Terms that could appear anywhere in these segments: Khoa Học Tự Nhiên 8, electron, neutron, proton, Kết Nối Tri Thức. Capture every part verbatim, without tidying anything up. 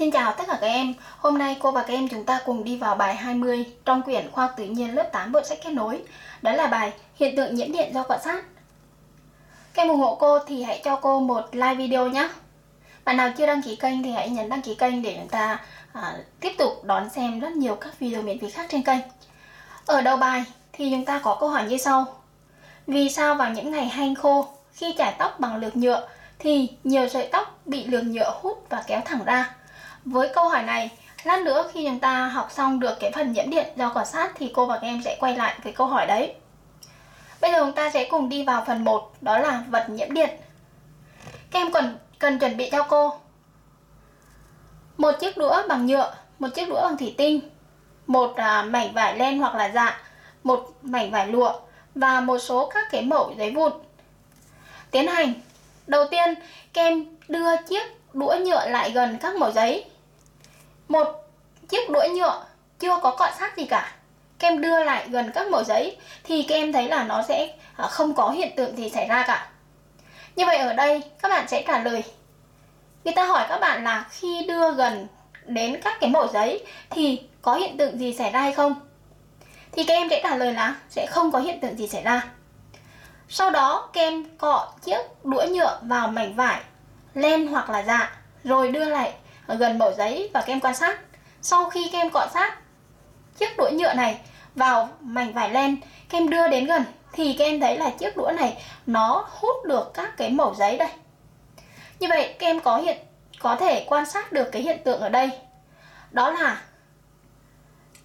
Xin chào tất cả các em, hôm nay cô và các em chúng ta cùng đi vào bài hai mươi trong quyển Khoa học tự nhiên lớp tám bộ sách Kết Nối. Đó là bài Hiện tượng nhiễm điện do quan sát. Các em ủng hộ cô thì hãy cho cô một like video nhé. Bạn nào chưa đăng ký kênh thì hãy nhấn đăng ký kênh để chúng ta à, tiếp tục đón xem rất nhiều các video miễn phí khác trên kênh. Ở đầu bài thì chúng ta có câu hỏi như sau. Vì sao vào những ngày hanh khô, khi chải tóc bằng lược nhựa thì nhiều sợi tóc bị lược nhựa hút và kéo thẳng ra? Với câu hỏi này, lát nữa khi chúng ta học xong được cái phần nhiễm điện do quan sát thì cô và các em sẽ quay lại với câu hỏi đấy. Bây giờ chúng ta sẽ cùng đi vào phần một, đó là vật nhiễm điện. Các em cần, cần chuẩn bị cho cô một chiếc đũa bằng nhựa, một chiếc đũa bằng thủy tinh, một à, mảnh vải len hoặc là dạ, một mảnh vải lụa và một số các cái mẩu giấy vụn. Tiến hành. Đầu tiên, các em đưa chiếc đũa nhựa lại gần các mẩu giấy. Một chiếc đũa nhựa chưa có cọ sát gì cả, các em đưa lại gần các mẩu giấy thì các em thấy là nó sẽ không có hiện tượng gì xảy ra cả. Như vậy ở đây các bạn sẽ trả lời. Người ta hỏi các bạn là khi đưa gần đến các cái mẩu giấy thì có hiện tượng gì xảy ra hay không? Thì các em sẽ trả lời là sẽ không có hiện tượng gì xảy ra. Sau đó các em cọ chiếc đũa nhựa vào mảnh vải len hoặc là dạ, rồi đưa lại gần mẩu giấy và các em quan sát. Sau khi các em cọ sát chiếc đũa nhựa này vào mảnh vải len, các em đưa đến gần thì các em thấy là chiếc đũa này nó hút được các cái mẩu giấy đây. Như vậy các em có hiện có thể quan sát được cái hiện tượng ở đây, đó là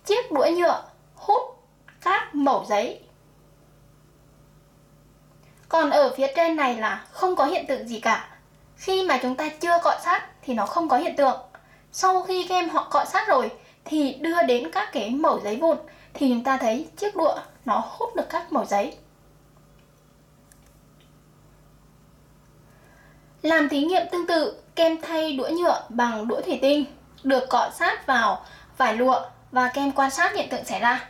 chiếc đũa nhựa hút các mẩu giấy. Còn ở phía trên này là không có hiện tượng gì cả. Khi mà chúng ta chưa cọ sát thì nó không có hiện tượng. Sau khi các em họ cọ sát rồi thì đưa đến các cái mẩu giấy vụn thì chúng ta thấy chiếc đũa nó hút được các mẩu giấy. Làm thí nghiệm tương tự, các em thay đũa nhựa bằng đũa thủy tinh được cọ sát vào vải lụa và các em quan sát hiện tượng xảy ra.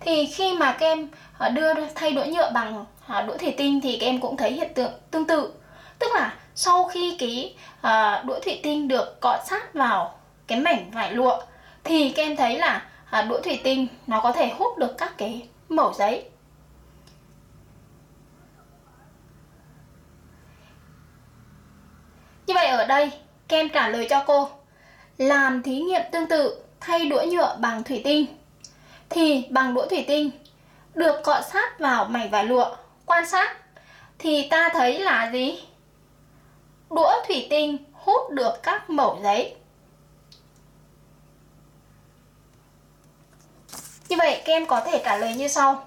Thì khi mà các em đưa thay đũa nhựa bằng đũa thủy tinh thì các em cũng thấy hiện tượng tương tự. Tức là sau khi cái à, đũa thủy tinh được cọ sát vào cái mảnh vải lụa thì các em thấy là à, đũa thủy tinh nó có thể hút được các cái mẩu giấy. Như vậy ở đây các em trả lời cho cô. Làm thí nghiệm tương tự, thay đũa nhựa bằng thủy tinh thì bằng đũa thủy tinh được cọ sát vào mảnh vải lụa, quan sát thì ta thấy là gì? Đũa thủy tinh hút được các mẩu giấy. Như vậy các em có thể trả lời như sau.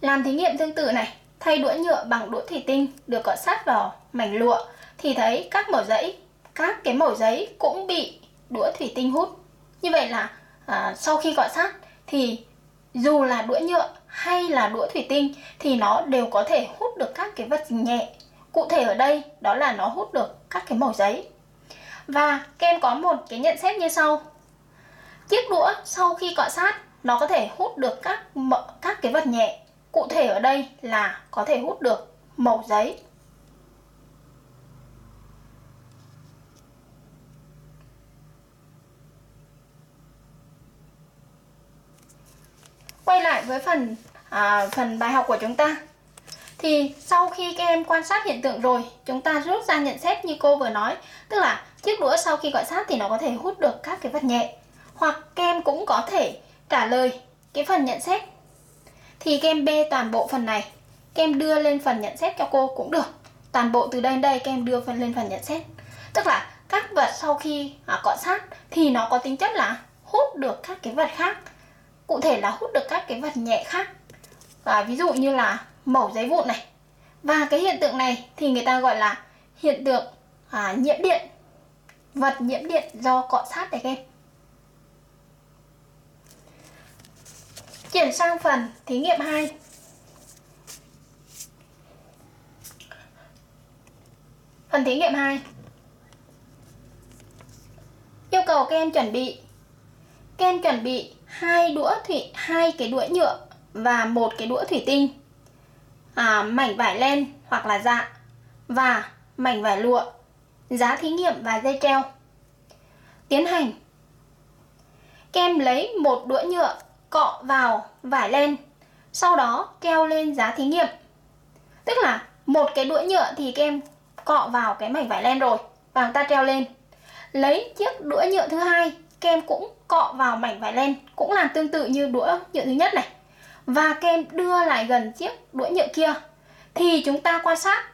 Làm thí nghiệm tương tự này, thay đũa nhựa bằng đũa thủy tinh được cọ sát vào mảnh lụa thì thấy các mẩu giấy, các cái mẩu giấy cũng bị đũa thủy tinh hút. Như vậy là à, sau khi cọ sát thì dù là đũa nhựa hay là đũa thủy tinh thì nó đều có thể hút được các cái vật nhẹ. Cụ thể ở đây đó là nó hút được các cái mẩu giấy. Và các em có một cái nhận xét như sau. Chiếc đũa sau khi cọ sát nó có thể hút được các, các cái vật nhẹ. Cụ thể ở đây là có thể hút được mẩu giấy. Quay lại với phần à, phần bài học của chúng ta. Thì sau khi các em quan sát hiện tượng rồi, chúng ta rút ra nhận xét như cô vừa nói. Tức là chiếc đũa sau khi cọ sát thì nó có thể hút được các cái vật nhẹ. Hoặc các em cũng có thể trả lời cái phần nhận xét. Thì các em bê toàn bộ phần này, các em đưa lên phần nhận xét cho cô cũng được. Toàn bộ từ đây đến đây các em đưa phần lên phần nhận xét. Tức là các vật sau khi à, cọ sát thì nó có tính chất là hút được các cái vật khác. Cụ thể là hút được các cái vật nhẹ khác. Và ví dụ như là mẩu giấy vụn này. Và cái hiện tượng này thì người ta gọi là hiện tượng à, nhiễm điện. Vật nhiễm điện do cọ sát đấy các em. Chuyển sang phần thí nghiệm hai. Phần thí nghiệm hai. Yêu cầu các em chuẩn bị. Các em chuẩn bị hai đũa thủy, hai cái đũa nhựa và một cái đũa thủy tinh, à, mảnh vải len hoặc là dạ và mảnh vải lụa, giá thí nghiệm và dây treo. Tiến hành. Các em lấy một đũa nhựa cọ vào vải len, sau đó treo lên giá thí nghiệm. Tức là một cái đũa nhựa thì các em cọ vào cái mảnh vải len rồi và chúng ta treo lên. Lấy chiếc đũa nhựa thứ hai, các em cũng cọ vào mảnh vải len, cũng làm tương tự như đũa nhựa thứ nhất này. Và các em đưa lại gần chiếc đũa nhựa kia. Thì chúng ta quan sát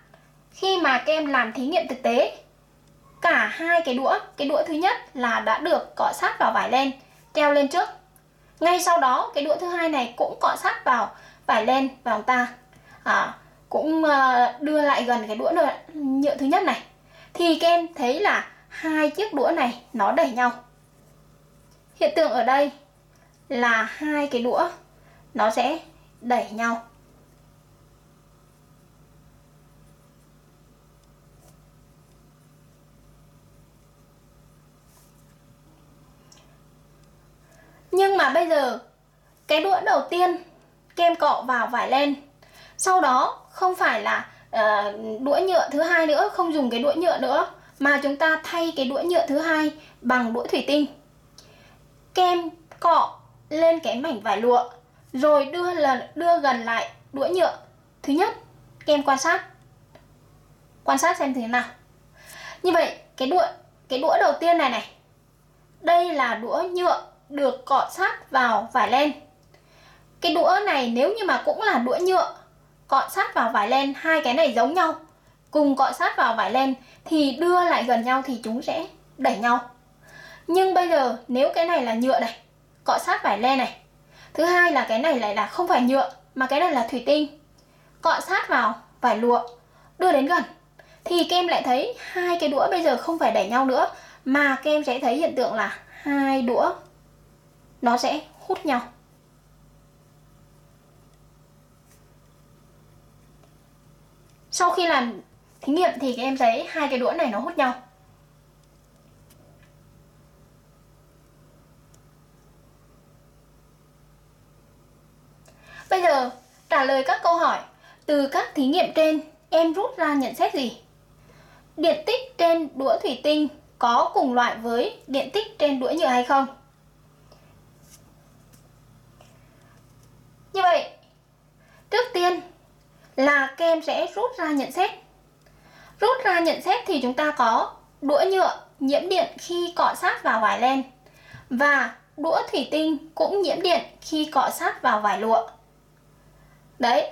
khi mà các em làm thí nghiệm thực tế, cả hai cái đũa, cái đũa thứ nhất là đã được cọ sát vào vải len, treo lên trước. Ngay sau đó cái đũa thứ hai này cũng cọ sát vào vải len và chúng ta à, cũng đưa lại gần cái đũa nhựa thứ nhất này. Thì các em thấy là hai chiếc đũa này nó đẩy nhau. Hiện tượng ở đây là hai cái đũa nó sẽ đẩy nhau. Nhưng mà bây giờ cái đũa đầu tiên các em cọ vào vải len, sau đó không phải là uh, đũa nhựa thứ hai nữa, không dùng cái đũa nhựa nữa, mà chúng ta thay cái đũa nhựa thứ hai bằng đũa thủy tinh. Các em cọ lên cái mảnh vải lụa rồi đưa lần đưa gần lại đũa nhựa thứ nhất. Các em quan sát quan sát xem thế nào. Như vậy cái đũa cái đũa đầu tiên này này, đây là đũa nhựa được cọ sát vào vải len. Cái đũa này nếu như mà cũng là đũa nhựa cọ sát vào vải len, hai cái này giống nhau, cùng cọ sát vào vải len thì đưa lại gần nhau thì chúng sẽ đẩy nhau. Nhưng bây giờ nếu cái này là nhựa này, cọ sát vải len này. Thứ hai là cái này lại là không phải nhựa mà cái này là thủy tinh, cọ sát vào vải lụa, đưa đến gần. Thì các em lại thấy hai cái đũa bây giờ không phải đẩy nhau nữa, mà các em sẽ thấy hiện tượng là hai đũa nó sẽ hút nhau. Sau khi làm thí nghiệm thì các em thấy hai cái đũa này nó hút nhau. Bây giờ trả lời các câu hỏi. Từ các thí nghiệm trên em rút ra nhận xét gì? Điện tích trên đũa thủy tinh có cùng loại với điện tích trên đũa nhựa hay không? Như vậy, trước tiên là các em sẽ rút ra nhận xét. Rút ra nhận xét thì chúng ta có đũa nhựa nhiễm điện khi cọ sát vào vải len và đũa thủy tinh cũng nhiễm điện khi cọ sát vào vải lụa. Đấy.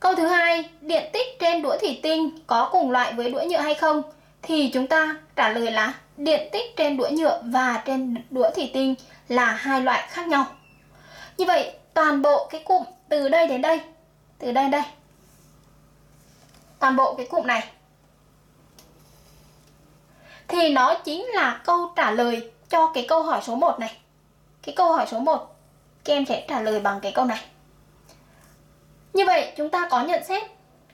Câu thứ hai, điện tích trên đũa thủy tinh có cùng loại với đũa nhựa hay không? Thì chúng ta trả lời là điện tích trên đũa nhựa và trên đũa thủy tinh là hai loại khác nhau. Như vậy, toàn bộ cái cụm từ đây đến đây, từ đây đến đây, toàn bộ cái cụm này thì nó chính là câu trả lời cho cái câu hỏi số một này. Cái câu hỏi số một các em sẽ trả lời bằng cái câu này. Như vậy chúng ta có nhận xét.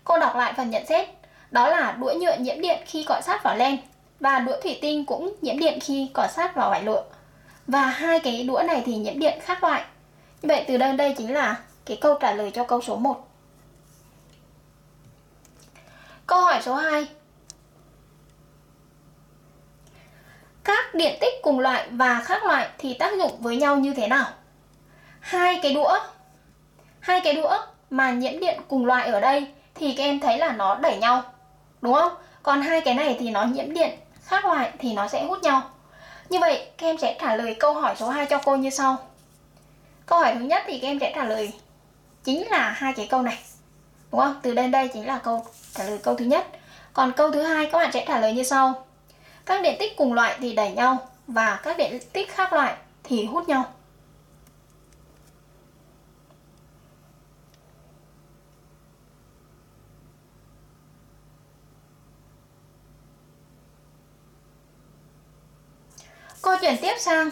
Cô đọc lại phần nhận xét. Đó là đũa nhựa nhiễm điện khi cọ sát vào len và đũa thủy tinh cũng nhiễm điện khi cọ sát vào vải lụa. Và hai cái đũa này thì nhiễm điện khác loại. Như vậy từ đây đến đây chính là cái câu trả lời cho câu số một. Câu hỏi số hai. Các điện tích cùng loại và khác loại thì tác dụng với nhau như thế nào? Hai cái đũa, hai cái đũa mà nhiễm điện cùng loại ở đây thì các em thấy là nó đẩy nhau, đúng không? Còn hai cái này thì nó nhiễm điện khác loại thì nó sẽ hút nhau. Như vậy các em sẽ trả lời câu hỏi số hai cho cô như sau. Câu hỏi thứ nhất thì các em sẽ trả lời chính là hai cái câu này, đúng không? Từ đây đây chính là câu trả lời câu thứ nhất. Còn câu thứ hai các bạn sẽ trả lời như sau. Các điện tích cùng loại thì đẩy nhau và các điện tích khác loại thì hút nhau. Cô chuyển tiếp sang.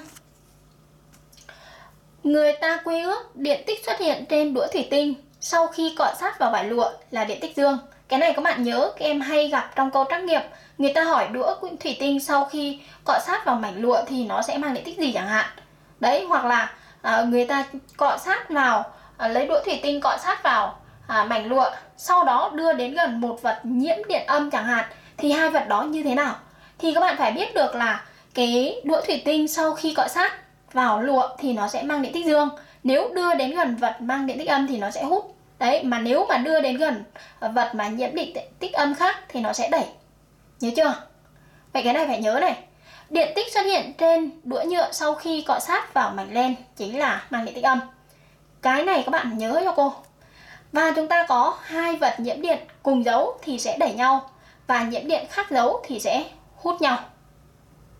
Người ta quy ước điện tích xuất hiện trên đũa thủy tinh sau khi cọ sát vào vải lụa là điện tích dương. Cái này các bạn nhớ các em hay gặp trong câu trắc nghiệm. Người ta hỏi đũa thủy tinh sau khi cọ sát vào mảnh lụa thì nó sẽ mang điện tích gì chẳng hạn. Đấy, hoặc là à, người ta cọ sát vào, à, lấy đũa thủy tinh cọ sát vào à, mảnh lụa, sau đó đưa đến gần một vật nhiễm điện âm chẳng hạn, thì hai vật đó như thế nào? Thì các bạn phải biết được là cái đũa thủy tinh sau khi cọ sát vào lụa thì nó sẽ mang điện tích dương. Nếu đưa đến gần vật mang điện tích âm thì nó sẽ hút. Đấy, mà nếu mà đưa đến gần vật mà nhiễm điện tích âm khác thì nó sẽ đẩy. Nhớ chưa? Vậy cái này phải nhớ này. Điện tích xuất hiện trên đũa nhựa sau khi cọ sát vào mảnh len chính là mang điện tích âm. Cái này các bạn nhớ cho cô. Và chúng ta có hai vật nhiễm điện cùng dấu thì sẽ đẩy nhau, và nhiễm điện khác dấu thì sẽ hút nhau.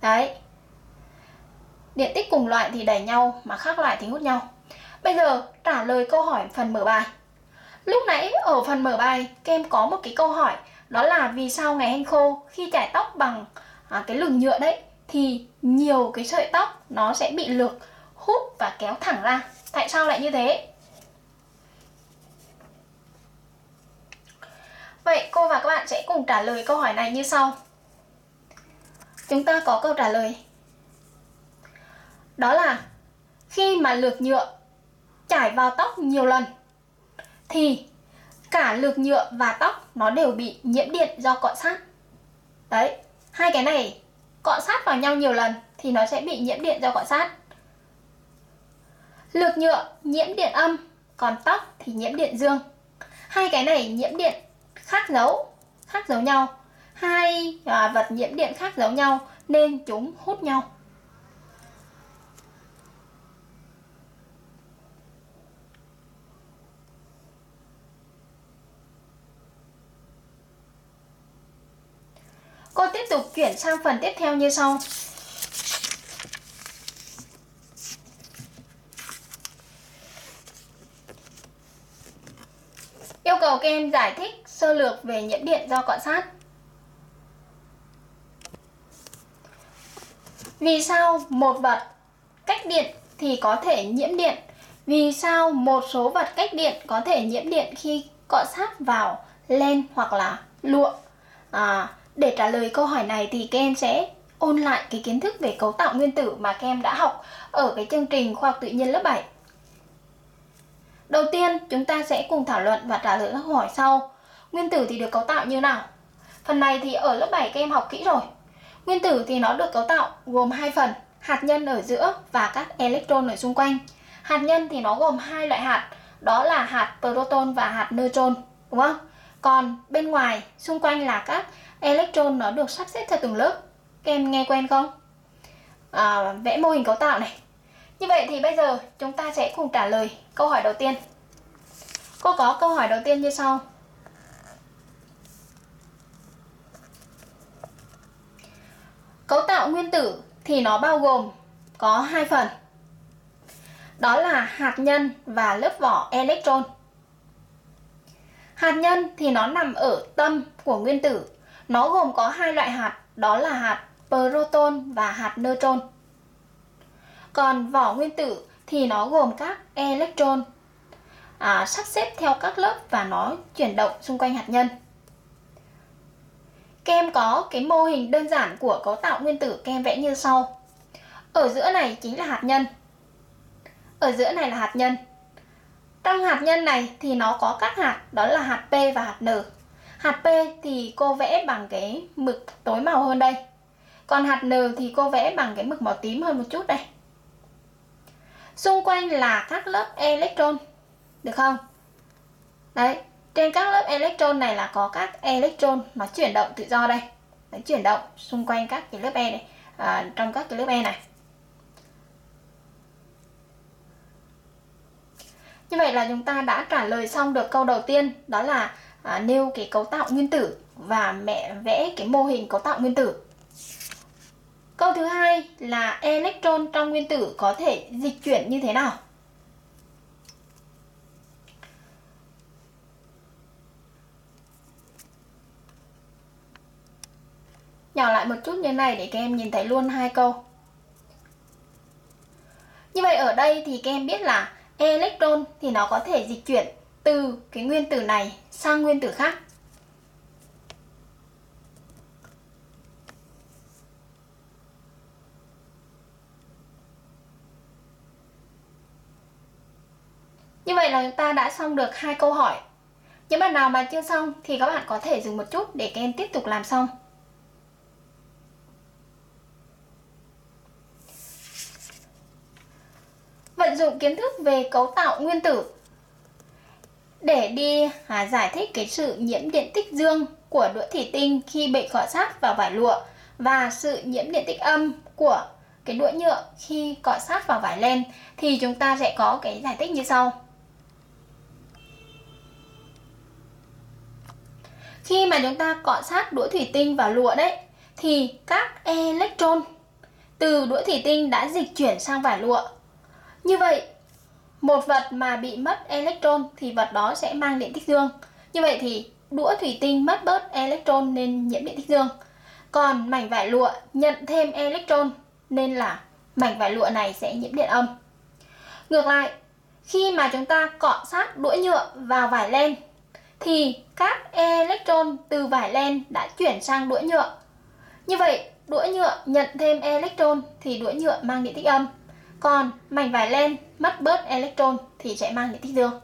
Đấy. Điện tích cùng loại thì đẩy nhau, mà khác loại thì hút nhau. Bây giờ trả lời câu hỏi phần mở bài. Lúc nãy ở phần mở bài các em có một cái câu hỏi, đó là vì sao ngày hanh khô khi chải tóc bằng à, cái lửng nhựa đấy thì nhiều cái sợi tóc nó sẽ bị lược, hút và kéo thẳng ra. Tại sao lại như thế? Vậy cô và các bạn sẽ cùng trả lời câu hỏi này như sau. Chúng ta có câu trả lời, đó là khi mà lược nhựa chải vào tóc nhiều lần thì cả lược nhựa và tóc nó đều bị nhiễm điện do cọ sát. Đấy, hai cái này cọ sát vào nhau nhiều lần thì nó sẽ bị nhiễm điện do cọ sát. Lược nhựa nhiễm điện âm, còn tóc thì nhiễm điện dương. Hai cái này nhiễm điện khác dấu, khác dấu nhau. Hai à, vật nhiễm điện khác giống nhau nên chúng hút nhau. Cô tiếp tục chuyển sang phần tiếp theo như sau. Yêu cầu các em giải thích sơ lược về nhiễm điện do cọ sát. Vì sao một vật cách điện thì có thể nhiễm điện? Vì sao một số vật cách điện có thể nhiễm điện khi cọ sát vào len hoặc là lụa? À, để trả lời câu hỏi này thì các em sẽ ôn lại cái kiến thức về cấu tạo nguyên tử mà các em đã học ở cái chương trình khoa học tự nhiên lớp bảy. Đầu tiên chúng ta sẽ cùng thảo luận và trả lời các câu hỏi sau. Nguyên tử thì được cấu tạo như nào? Phần này thì ở lớp bảy các em học kỹ rồi. Nguyên tử thì nó được cấu tạo gồm hai phần, hạt nhân ở giữa và các electron ở xung quanh. Hạt nhân thì nó gồm hai loại hạt, đó là hạt proton và hạt neutron, đúng không? Còn bên ngoài, xung quanh là các electron nó được sắp xếp theo từng lớp. Các em nghe quen không? À, vẽ mô hình cấu tạo này. Như vậy thì bây giờ chúng ta sẽ cùng trả lời câu hỏi đầu tiên. Cô có câu hỏi đầu tiên như sau. Cấu tạo nguyên tử thì nó bao gồm có hai phần, đó là hạt nhân và lớp vỏ electron. Hạt nhân thì nó nằm ở tâm của nguyên tử, nó gồm có hai loại hạt, đó là hạt proton và hạt neutron. Còn vỏ nguyên tử thì nó gồm các electron à, sắp xếp theo các lớp và nó chuyển động xung quanh hạt nhân. Các em có cái mô hình đơn giản của cấu tạo nguyên tử các em vẽ như sau. Ở giữa này chính là hạt nhân. Ở giữa này là hạt nhân. Trong hạt nhân này thì nó có các hạt, đó là hạt P và hạt N. Hạt P thì cô vẽ bằng cái mực tối màu hơn đây. Còn hạt N thì cô vẽ bằng cái mực màu tím hơn một chút đây. Xung quanh là các lớp electron, được không? Đấy. Trên các lớp electron này là có các electron nó chuyển động tự do đây. Nó chuyển động xung quanh các cái lớp E này, à, trong các cái lớp E này. Như vậy là chúng ta đã trả lời xong được câu đầu tiên, đó là à, nêu cái cấu tạo nguyên tử và mẹ vẽ cái mô hình cấu tạo nguyên tử. Câu thứ hai là electron trong nguyên tử có thể dịch chuyển như thế nào? Nhỏ lại một chút như này để các em nhìn thấy luôn hai câu. Như vậy ở đây thì các em biết là electron thì nó có thể dịch chuyển từ cái nguyên tử này sang nguyên tử khác. Như vậy là chúng ta đã xong được hai câu hỏi. Những bạn nào mà chưa xong thì các bạn có thể dừng một chút để các em tiếp tục làm xong. Vận dụng kiến thức về cấu tạo nguyên tử để đi à, giải thích cái sự nhiễm điện tích dương của đũa thủy tinh khi bị cọ sát vào vải lụa và sự nhiễm điện tích âm của cái đũa nhựa khi cọ sát vào vải len, thì chúng ta sẽ có cái giải thích như sau. Khi mà chúng ta cọ sát đũa thủy tinh vào lụa đấy, thì các electron từ đũa thủy tinh đã dịch chuyển sang vải lụa. Như vậy, một vật mà bị mất electron thì vật đó sẽ mang điện tích dương. Như vậy thì đũa thủy tinh mất bớt electron nên nhiễm điện tích dương. Còn mảnh vải lụa nhận thêm electron nên là mảnh vải lụa này sẽ nhiễm điện âm. Ngược lại, khi mà chúng ta cọ sát đũa nhựa vào vải len thì các electron từ vải len đã chuyển sang đũa nhựa. Như vậy, đũa nhựa nhận thêm electron thì đũa nhựa mang điện tích âm. Còn mảnh vải len mất bớt electron thì sẽ mang điện tích dương.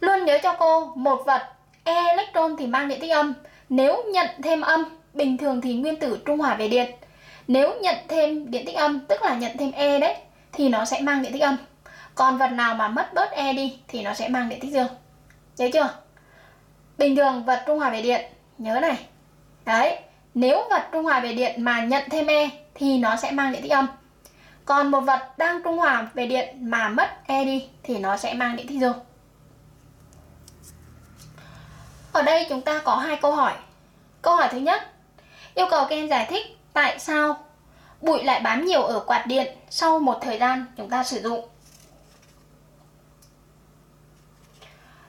Luôn nhớ cho cô một vật electron thì mang điện tích âm. Nếu nhận thêm âm, bình thường thì nguyên tử trung hòa về điện. Nếu nhận thêm điện tích âm, tức là nhận thêm E đấy, thì nó sẽ mang điện tích âm. Còn vật nào mà mất bớt E đi thì nó sẽ mang điện tích dương. Nhớ chưa? Bình thường vật trung hòa về điện, nhớ này. Đấy, nếu vật trung hòa về điện mà nhận thêm E thì nó sẽ mang điện tích âm. Còn một vật đang trung hòa về điện mà mất E đi thì nó sẽ mang điện tích dương. Ở đây chúng ta có hai câu hỏi. Câu hỏi thứ nhất, yêu cầu các em giải thích tại sao bụi lại bám nhiều ở quạt điện sau một thời gian chúng ta sử dụng.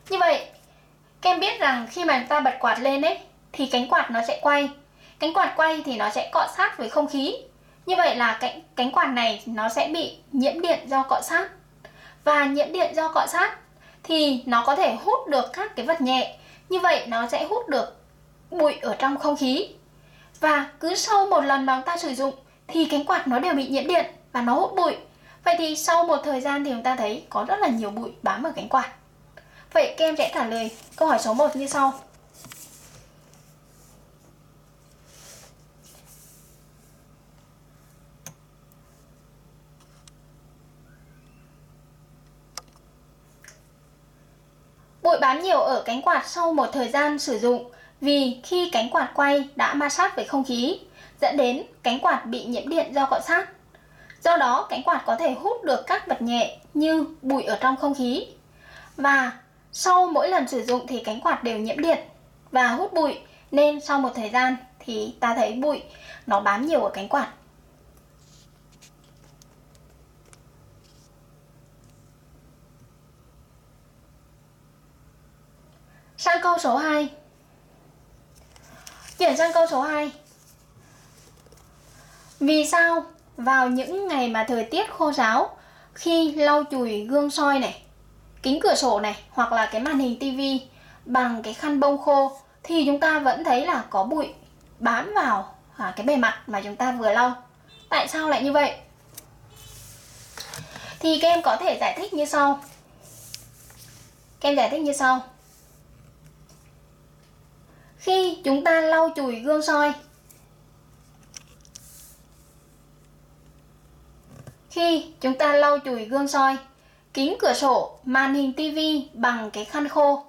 Như vậy, các em biết rằng khi mà chúng ta bật quạt lên ấy, thì cánh quạt nó sẽ quay. Cánh quạt quay thì nó sẽ cọ sát với không khí. Như vậy là cánh, cánh quạt này nó sẽ bị nhiễm điện do cọ sát. Và nhiễm điện do cọ sát thì nó có thể hút được các cái vật nhẹ. Như vậy nó sẽ hút được bụi ở trong không khí. Và cứ sau một lần mà chúng ta sử dụng thì cánh quạt nó đều bị nhiễm điện và nó hút bụi. Vậy thì sau một thời gian thì chúng ta thấy có rất là nhiều bụi bám ở cánh quạt. Vậy các em sẽ trả lời câu hỏi số một như sau. Bụi bám nhiều ở cánh quạt sau một thời gian sử dụng vì khi cánh quạt quay đã ma sát với không khí dẫn đến cánh quạt bị nhiễm điện do cọ sát. Do đó cánh quạt có thể hút được các vật nhẹ như bụi ở trong không khí. Và sau mỗi lần sử dụng thì cánh quạt đều nhiễm điện và hút bụi nên sau một thời gian thì ta thấy bụi nó bám nhiều ở cánh quạt. Sang câu số hai. Chuyển sang câu số hai. Vì sao vào những ngày mà thời tiết khô ráo, khi lau chùi gương soi này, kính cửa sổ này hoặc là cái màn hình tivi bằng cái khăn bông khô thì chúng ta vẫn thấy là có bụi bám vào cái bề mặt mà chúng ta vừa lau. Tại sao lại như vậy? Thì các em có thể giải thích như sau. Các em giải thích như sau. Khi chúng ta lau chùi gương soi, khi chúng ta lau chùi gương soi, kính cửa sổ, màn hình tivi bằng cái khăn khô.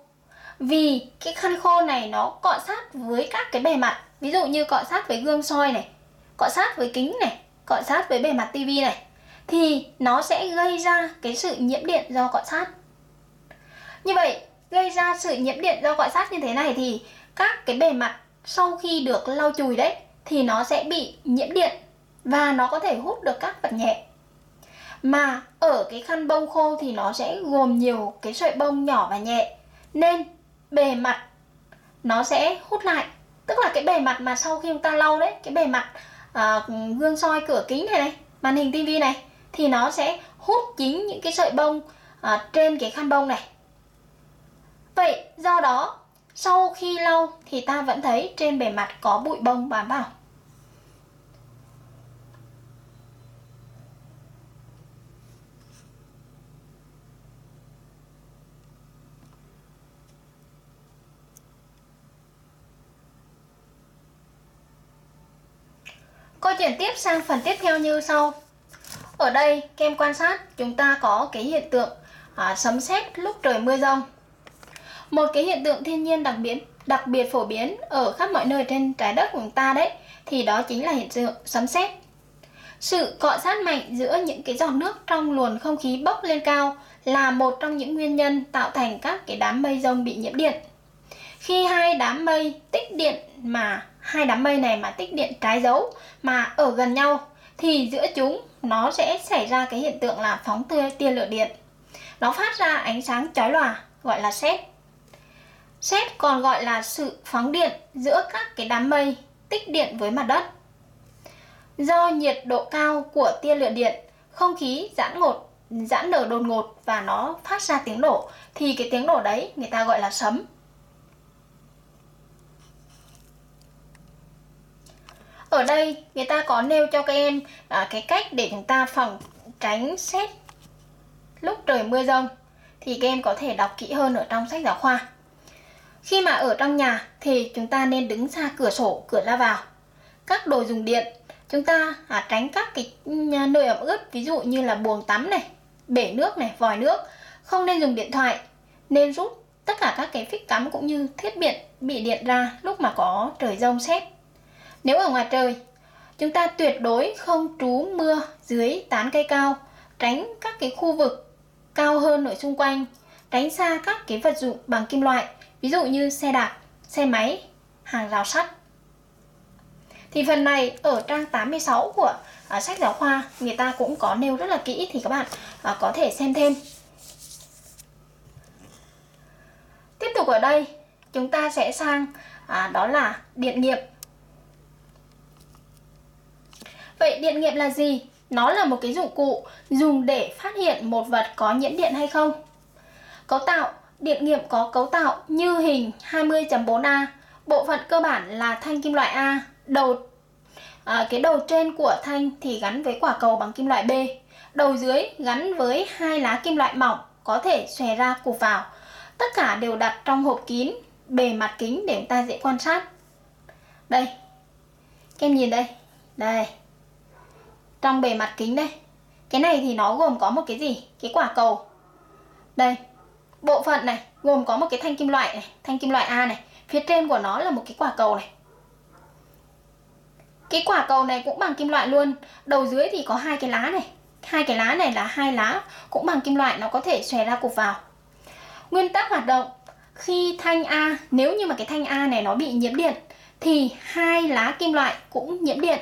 Vì cái khăn khô này nó cọ sát với các cái bề mặt, ví dụ như cọ sát với gương soi này, cọ sát với kính này, cọ sát với bề mặt tivi này, thì nó sẽ gây ra cái sự nhiễm điện do cọ sát. Như vậy, gây ra sự nhiễm điện do cọ sát như thế này thì các cái bề mặt sau khi được lau chùi đấy thì nó sẽ bị nhiễm điện và nó có thể hút được các vật nhẹ. Mà ở cái khăn bông khô thì nó sẽ gồm nhiều cái sợi bông nhỏ và nhẹ nên bề mặt nó sẽ hút lại. Tức là cái bề mặt mà sau khi chúng ta lau đấy, cái bề mặt à, gương soi, cửa kính này này, màn hình tivi này thì nó sẽ hút chính những cái sợi bông à, trên cái khăn bông này. Vậy do đó sau khi lau thì ta vẫn thấy trên bề mặt có bụi bông bám vào. Câu chuyện tiếp sang phần tiếp theo như sau. Ở đây các em quan sát chúng ta có cái hiện tượng à, sấm sét lúc trời mưa giông. Một cái hiện tượng thiên nhiên đặc biệt đặc biệt phổ biến ở khắp mọi nơi trên trái đất của chúng ta đấy, thì đó chính là hiện tượng sấm sét. Sự cọ sát mạnh giữa những cái giọt nước trong luồng không khí bốc lên cao là một trong những nguyên nhân tạo thành các cái đám mây giông bị nhiễm điện. Khi hai đám mây tích điện mà hai đám mây này mà tích điện trái dấu mà ở gần nhau thì giữa chúng nó sẽ xảy ra cái hiện tượng là phóng tia, tia lửa điện. Nó phát ra ánh sáng chói lòa gọi là sét. Sét còn gọi là sự phóng điện giữa các cái đám mây tích điện với mặt đất. Do nhiệt độ cao của tia lửa điện, không khí giãn ngột, giãn nở đột ngột và nó phát ra tiếng nổ, thì cái tiếng nổ đấy người ta gọi là sấm. Ở đây người ta có nêu cho các em à, cái cách để chúng ta phòng tránh sét lúc trời mưa giông, thì các em có thể đọc kỹ hơn ở trong sách giáo khoa. Khi mà ở trong nhà thì chúng ta nên đứng xa cửa sổ, cửa ra vào. Các đồ dùng điện chúng ta à, tránh các cái nơi ẩm ướt, ví dụ như là buồng tắm này, bể nước này, vòi nước. Không nên dùng điện thoại, nên rút tất cả các cái phích cắm cũng như thiết bị bị điện ra lúc mà có trời giông sét. Nếu ở ngoài trời, chúng ta tuyệt đối không trú mưa dưới tán cây cao, tránh các cái khu vực cao hơn ở xung quanh, tránh xa các cái vật dụng bằng kim loại, ví dụ như xe đạp, xe máy, hàng rào sắt. Thì phần này ở trang tám mươi sáu của à, sách giáo khoa người ta cũng có nêu rất là kỹ, thì các bạn à, có thể xem thêm. Tiếp tục ở đây chúng ta sẽ sang à, đó là điện nghiệp. Vậy điện nghiệp là gì? Nó là một cái dụng cụ dùng để phát hiện một vật có nhiễm điện hay không. Cấu tạo điện nghiệp có cấu tạo như hình hai mươi chấm bốn A. Bộ phận cơ bản là thanh kim loại A. Đầu à, cái đầu trên của thanh thì gắn với quả cầu bằng kim loại B. Đầu dưới gắn với hai lá kim loại mỏng có thể xòe ra cụp vào. Tất cả đều đặt trong hộp kín, bề mặt kính để chúng ta dễ quan sát. Đây, các em nhìn đây. Đây, trong bề mặt kính đây. Cái này thì nó gồm có một cái gì? Cái quả cầu. Đây, bộ phận này gồm có một cái thanh kim loại này, thanh kim loại A này. Phía trên của nó là một cái quả cầu này. Cái quả cầu này cũng bằng kim loại luôn. Đầu dưới thì có hai cái lá này. Hai cái lá này là hai lá cũng bằng kim loại, nó có thể xòe ra cụp vào. Nguyên tắc hoạt động: khi thanh A, nếu như mà cái thanh A này nó bị nhiễm điện thì hai lá kim loại cũng nhiễm điện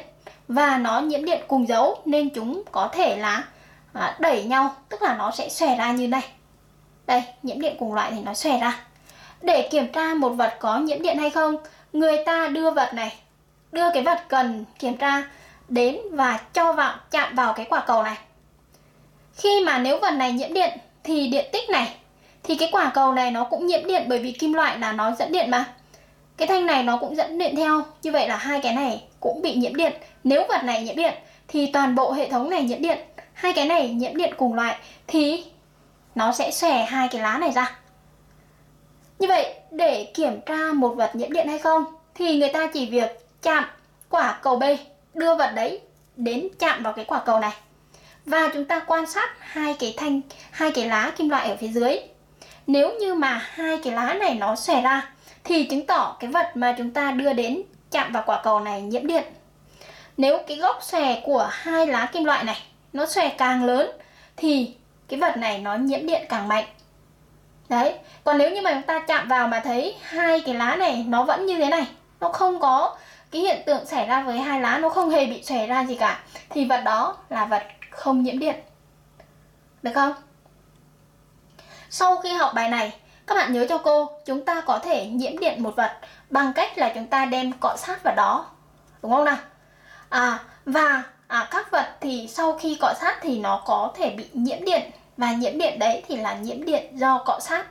và nó nhiễm điện cùng dấu, nên chúng có thể là à, đẩy nhau, tức là nó sẽ xòe ra như này. Đây, nhiễm điện cùng loại thì nó xòe ra. Để kiểm tra một vật có nhiễm điện hay không, người ta đưa vật này, đưa cái vật cần kiểm tra đến và cho vào, chạm vào cái quả cầu này. Khi mà nếu vật này nhiễm điện thì điện tích này, thì cái quả cầu này nó cũng nhiễm điện, bởi vì kim loại là nó dẫn điện mà. Cái thanh này nó cũng dẫn điện theo, như vậy là hai cái này cũng bị nhiễm điện. Nếu vật này nhiễm điện thì toàn bộ hệ thống này nhiễm điện. Hai cái này nhiễm điện cùng loại thì nó sẽ xòe hai cái lá này ra. Như vậy để kiểm tra một vật nhiễm điện hay không thì người ta chỉ việc chạm quả cầu B, đưa vật đấy đến chạm vào cái quả cầu này, và chúng ta quan sát hai cái thanh, hai cái lá kim loại ở phía dưới. Nếu như mà hai cái lá này nó xòe ra thì chứng tỏ cái vật mà chúng ta đưa đến chạm vào quả cầu này nhiễm điện. Nếu cái góc xòe của hai lá kim loại này nó xòe càng lớn thì cái vật này nó nhiễm điện càng mạnh. Đấy, còn nếu như mà chúng ta chạm vào mà thấy hai cái lá này nó vẫn như thế này, nó không có cái hiện tượng xảy ra với hai lá, nó không hề bị xòe ra gì cả, thì vật đó là vật không nhiễm điện. Được không? Sau khi học bài này, các bạn nhớ cho cô, chúng ta có thể nhiễm điện một vật bằng cách là chúng ta đem cọ sát vào đó, đúng không nào? À, và à, các vật thì sau khi cọ sát thì nó có thể bị nhiễm điện, và nhiễm điện đấy thì là nhiễm điện do cọ sát.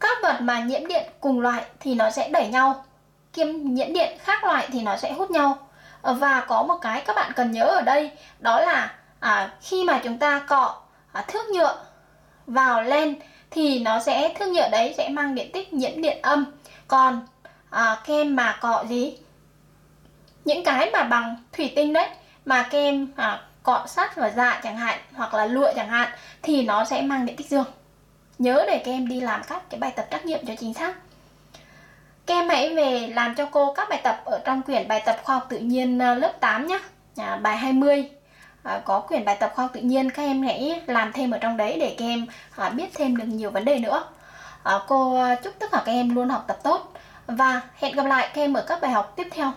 Các vật mà nhiễm điện cùng loại thì nó sẽ đẩy nhau, kiêm nhiễm điện khác loại thì nó sẽ hút nhau. Và có một cái các bạn cần nhớ ở đây, đó là à, khi mà chúng ta cọ à, thước nhựa vào len thì nó sẽ, thước nhựa đấy sẽ mang điện tích nhiễm điện âm. Còn à, kem mà cọ gì? những cái mà bằng thủy tinh đấy mà các em à, cọ sát vào dạ chẳng hạn, hoặc là lụa chẳng hạn, thì nó sẽ mang điện tích dương. Nhớ để các em đi làm các cái bài tập trắc nghiệm cho chính xác. Các em hãy về làm cho cô các bài tập ở trong quyển bài tập khoa học tự nhiên lớp tám nhé, à, bài hai mươi. À, có quyển bài tập khoa học tự nhiên, các em hãy làm thêm ở trong đấy để các em à, biết thêm được nhiều vấn đề nữa. à, Cô chúc tất cả các em luôn học tập tốt. Và hẹn gặp lại các em ở các bài học tiếp theo.